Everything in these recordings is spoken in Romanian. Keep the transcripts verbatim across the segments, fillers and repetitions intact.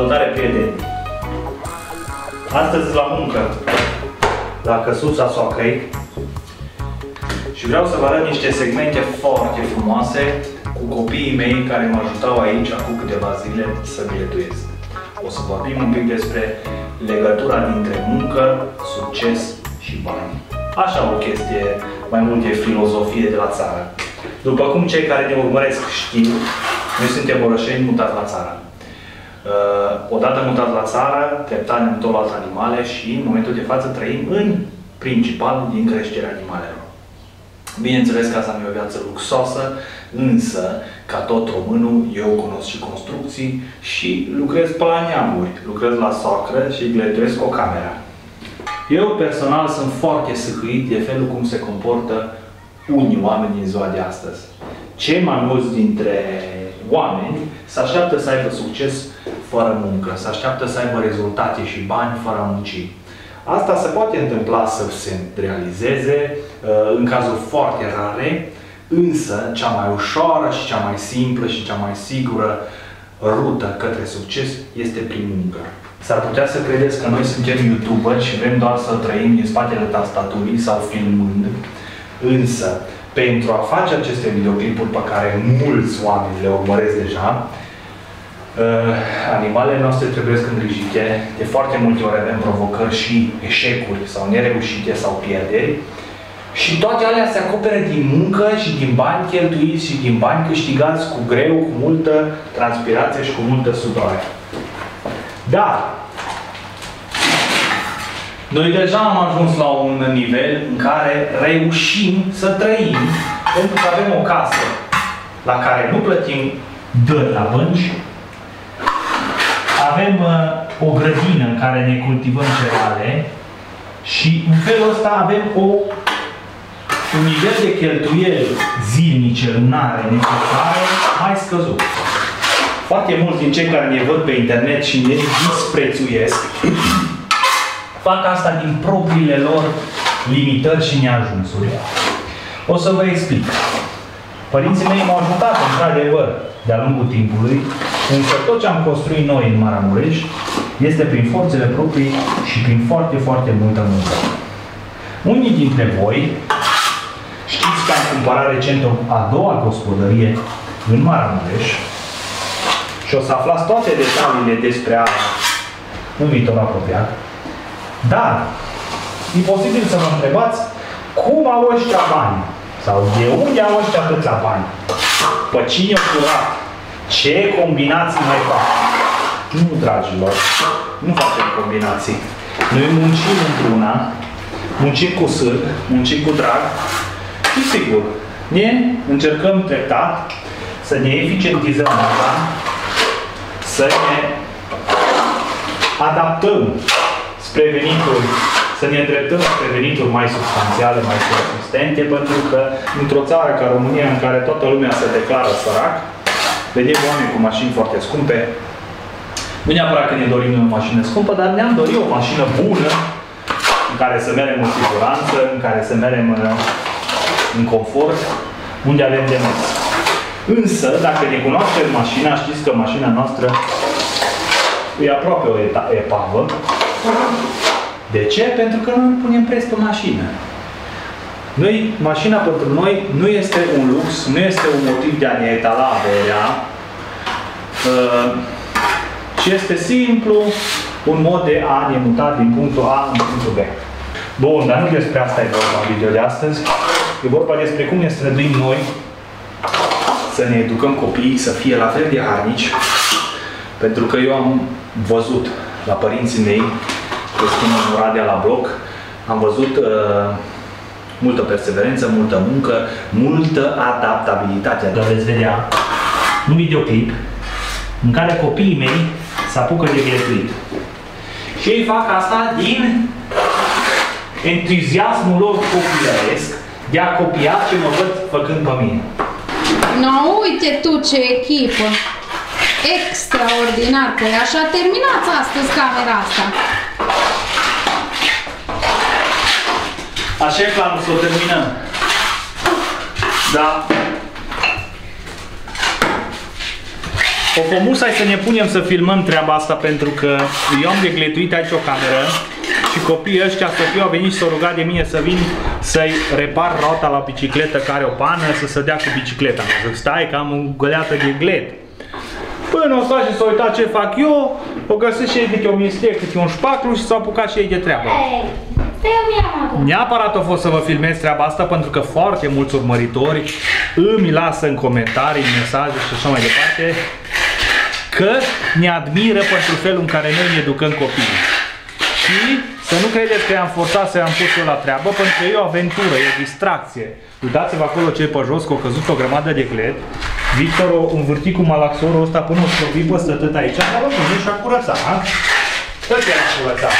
Salutare, prieteni! Astăzi la muncă, la căsuța soacrei, și vreau să vă arăt niște segmente foarte frumoase cu copiii mei care mă ajutau aici acum câteva zile să gleduiesc. O să vorbim un pic despre legătura dintre muncă, succes și bani. Așa o chestie, mai mult e filozofie de la țară. După cum cei care ne urmăresc știu, noi suntem orășeni mutați la țară. Odată mutați la țară, treptat ne mutăm la alte animale și în momentul de față trăim în principal din creșterea animalelor. Bineînțeles că asta nu e o viață luxoasă, însă, ca tot românul, eu cunosc și construcții și lucrez pe la neamuri. Lucrez la soacră și gleduiesc o cameră. Eu personal sunt foarte sâhâit de felul cum se comportă unii oameni din ziua de astăzi. Cei mai mulți dintre oameni se așteaptă să aibă succes fără muncă, se așteaptă să aibă rezultate și bani fără a munci. Asta se poate întâmpla să se realizeze în cazuri foarte rare, însă cea mai ușoară și cea mai simplă și cea mai sigură rută către succes este prin muncă. S-ar putea să credeți că noi suntem youtuberi și vrem doar să trăim din spatele tastaturii sau filmând, însă pentru a face aceste videoclipuri pe care mulți oameni le urmăresc deja, animalele noastre trebuie îngrijite. De foarte multe ori avem provocări și eșecuri sau nereușite sau pierderi și toate alea se acoperă din muncă și din bani cheltuiți și din bani câștigați cu greu, cu multă transpirație și cu multă sudoare. Dar noi deja am ajuns la un nivel în care reușim să trăim, pentru că avem o casă la care nu plătim dări la bănci, avem uh, o grădină în care ne cultivăm cereale și în felul ăsta avem o, un nivel de cheltuieli zilnice, lunare, necesare, mai scăzut. Foarte mulți din cei care ne văd pe internet și ne disprețuiesc fac asta din propriile lor limitări și neajunsuri. O să vă explic. Părinții mei m-au ajutat, într-adevăr, de-a lungul timpului, însă tot ce am construit noi în Maramureș este prin forțele proprii și prin foarte, foarte multă muncă. Unii dintre voi știți că am cumpărat recent a doua gospodărie în Maramureș și o să aflați toate detaliile despre asta în viitor apropiat. Dar e posibil să vă întrebați cum au ăștia bani sau de unde au ăștia atâția bani. Pe cine o curat? Ce combinații mai fac? Nu, dragilor, nu facem combinații. Noi muncim într-una, muncim cu sârg, muncim cu drag și sigur, ne încercăm treptat să ne eficientizăm asta, să ne adaptăm spre venituri, să ne îndreptăm spre venituri mai substanțiale, mai consistente, pentru că într-o țară ca România, în care toată lumea se declară sărac, vedem oameni cu mașini foarte scumpe. Nu neapărat că ne dorim o mașină scumpă, dar ne-am dorit o mașină bună, în care să merem în siguranță, în care să merem în, în confort, unde avem de mers. Însă, dacă ne cunoaștem mașina, știți că mașina noastră e aproape o epavă. De ce? Pentru că noi nu punem preț pe mașină. Noi, mașina pentru noi nu este un lux, nu este un motiv de a ne etala averea, ci este simplu un mod de a ne muta din punctul A în punctul B. Bun, dar nu despre asta e vorba în video de astăzi. E vorba despre cum ne străduim noi să ne educăm copiii să fie la fel de harnici, pentru că eu am văzut la părinții mei, că spun în Oradea la bloc, am văzut uh, multă perseverență, multă muncă, multă adaptabilitate. Dar veți vedea un videoclip în care copiii mei se apucă de gleduit. Și ei fac asta din entuziasmul lor copilăresc de a copia ce mă văd făcând pe mine. No, uite tu ce echipă! Extraordinar! Păi așa terminați astăzi camera asta. Așa e planul, să o terminăm. Da. O comus, hai să ne punem să filmăm treaba asta, pentru că eu am degletuit aici o cameră și copiii ăștia, sofiu, au venit și s-au rugat de mine să vin să-i repar roata la bicicletă, care o pană, să se dea cu bicicleta. Zic, stai că am o găleată de glet. Până o stat și s-a uitat ce fac eu, o găsit și ei câte o misterie, câte un șpaclu și s-au apucat și ei de treabă. Neapărat a fost să vă filmez treaba asta, pentru că foarte mulți urmăritori îmi lasă în comentarii, în mesaje și așa mai departe, că ne admiră pentru felul în care noi ne educăm copiii. Și să nu credeți că i-am forțat să i-am pus eu la treabă, pentru că e o aventură, e o distracție. Uitați-vă acolo ce e pe jos, că a căzut o grămadă de glet. Victor o învârti cu malaxorul ăsta până o scovi păstă tot aici, dar o pune și-a curățat, ha? Tot i-a curățat,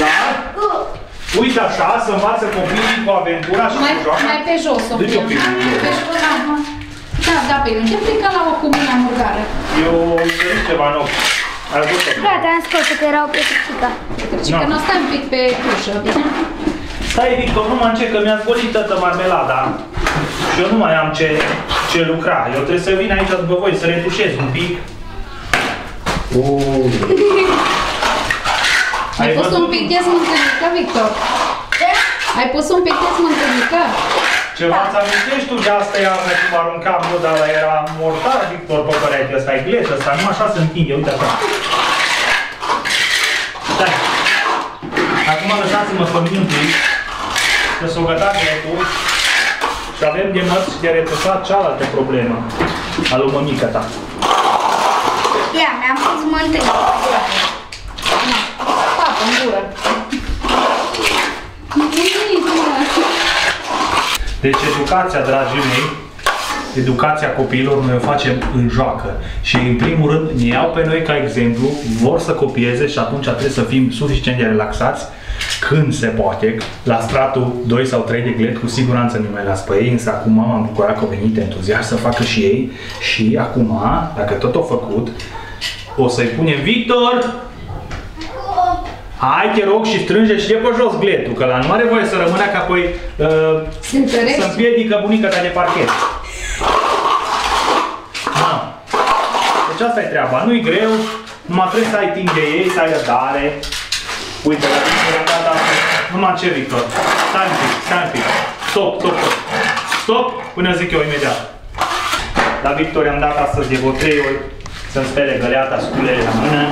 da? Uite așa, să învață copiii cu aventura și mai, cu joaca. Mai pe jos o pune. Pe jos, aha. Da, da, pe mine. Ce plica la o cumina murgară? Eu sărit ceva nou. Ai văzut-o? Frate, am scos-o, că erau pe pătricica. Pătricica, no. Nu stai un pic pe tușă. Stai, Victor, nu mă încet, că mi-a zgolit toată marmelada. Și eu nu mai am ce, ce lucra. Eu trebuie să vin aici după voi, să retușez un pic. Uuuu. Ai pus un pic de smântânică, Victor? Ce? Ai pus un pic de smântânică? Ceva ți amintești tu de asta iarnă cum aruncam eu, dar era mortar, Victor, pe părerea ăsta e glet, ăsta nu așa se întinde, uite așa. Stai. Acum lăsați-mă să mă pic, să s-o gătat gletul și avem de mărți și de retușat cealaltă problemă a lui mămică ta. Ia, mi-am pus smântânică. Deci educația, dragii mei, educația copiilor noi o facem în joacă și în primul rând ne iau pe noi ca exemplu, vor să copieze și atunci trebuie să fim suficient de relaxați când se poate. La stratul doi sau trei de glet, cu siguranță nu mai las pe ei, însă acum m-am bucurat că au venit entuziasm să facă și ei și acum, dacă tot au făcut, o să-i punem Victor! Hai, te rog, și strânge și de pe jos gletul, că la nu are voie să rămână, că apoi uh, să împiedică bunica ta de parchet. Ah. Deci asta e treaba, nu-i greu, numai trebuie să ai timp de ei, să ai răbdare. Uite, la timp de răbdata, numai ce, Victor? Stai un pic, stai un pic. Stop, stop, stop. Stop, până zic eu imediat. La Victor i-am dat astăzi de vreo trei ori să-mi spele găleata, sculele la mână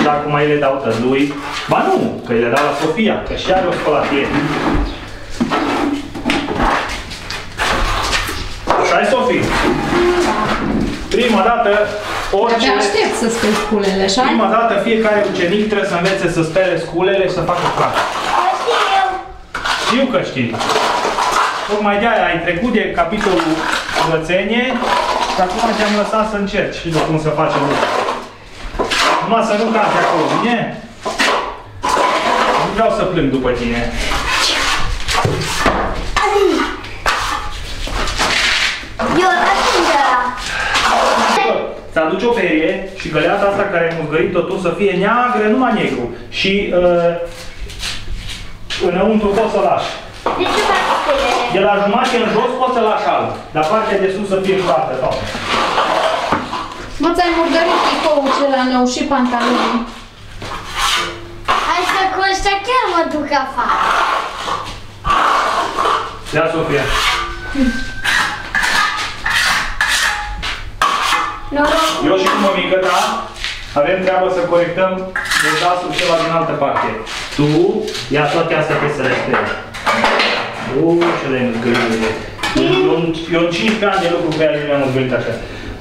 și acum îi le dau tăzlui. Ba nu, că îi le dau la Sofia, că și are o spălatie. Așa-i, Sofie? Prima dată, orice... Abia aștept să speli sculele, așa? Prima dată, fiecare ucenic trebuie să învețe să spele sculele și să facă frate. Știu! Știu că știi. Tocmai de-aia ai trecut de capitolul învățenie. Și acum te-am lăsat să încerci și de cum să facem lucruri. Numai să nu cazi acolo, bine? Nu vreau să plâng după tine. Eu răspund ăla. Ți-aduci o perie și găleata asta care ai murgărit-o tu să fie neagră, numai negru. Și uh, înăuntru poți să o lași. De ce faci pelele? De la jumătate în jos poți să lași alb, dar partea de sus să fie toată, toată. Mă, ți-ai murgărit picoul cel nou și pantalonii. Hai să cu ăștia chiar mă duc afară. Ia, Sofia. Hm. Eu și cu mămică, da? Avem treabă să corectăm dezastrul ceva din altă parte. Tu ia toate astea pe să le speli. Uuu, ce le-ai mângâlile! Eu în cincisprezece ani de lucru pe care le-am mângâlit așa.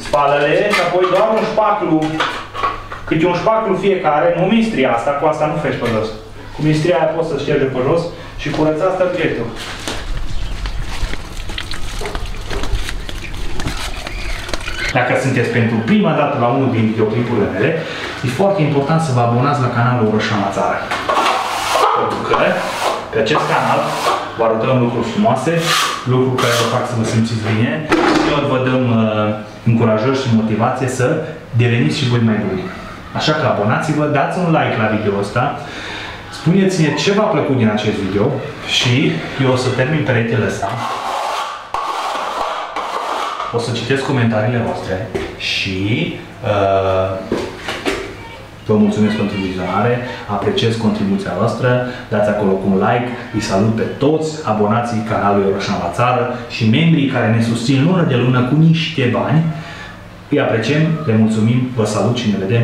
Spală-le și apoi doar un șpaclu, câte un șpaclu fiecare, nu mistria asta, cu asta nu faci pe jos. Cu mistria aia poți să ștergi pe jos și curățați tăbietul. Dacă sunteți pentru prima dată la unul din videoclipurile mele, e foarte important să vă abonați la canalul Orășean la Țară. Pentru că pe acest canal vă arătăm lucruri frumoase, lucruri care vă fac să vă simțiți bine. Noi vă dăm uh, încurajări și motivație să deveniți și voi mai buni. Așa că abonați-vă, dați un like la video ăsta, spuneți-ne ce v-a plăcut din acest video și eu o să termin peretele ăsta. o să citesc comentariile voastre și uh, vă mulțumesc pentru vizionare, apreciez contribuția voastră, dați acolo cu un like, îi salut pe toți abonații canalului Orășean la Țară și membrii care ne susțin lună de lună cu niște bani. Îi apreciem, le mulțumim, vă salut și ne vedem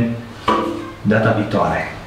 data viitoare.